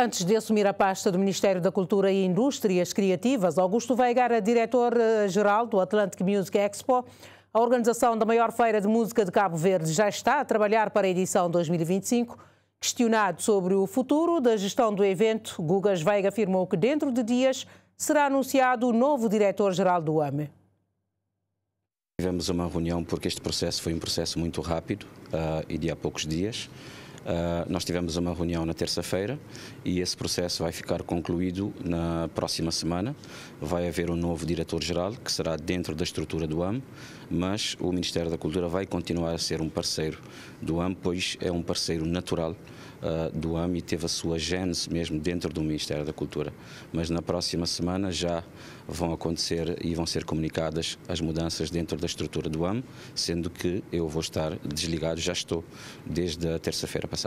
Antes de assumir a pasta do Ministério da Cultura e Indústrias Criativas, Augusto Veiga era diretor-geral do Atlantic Music Expo. A organização da maior feira de música de Cabo Verde já está a trabalhar para a edição 2025. Questionado sobre o futuro da gestão do evento, Gugas Veiga afirmou que dentro de dias será anunciado o novo diretor-geral do AME. Tivemos uma reunião porque este processo foi um processo muito rápido e de há poucos dias. Nós tivemos uma reunião na terça-feira e esse processo vai ficar concluído na próxima semana. Vai haver um novo diretor-geral, que será dentro da estrutura do AME, mas o Ministério da Cultura vai continuar a ser um parceiro do AME, pois é um parceiro natural do AME e teve a sua gênese mesmo dentro do Ministério da Cultura. Mas na próxima semana já vão acontecer e vão ser comunicadas as mudanças dentro da estrutura do AME, sendo que eu vou estar desligado, já estou, desde a terça-feira passada.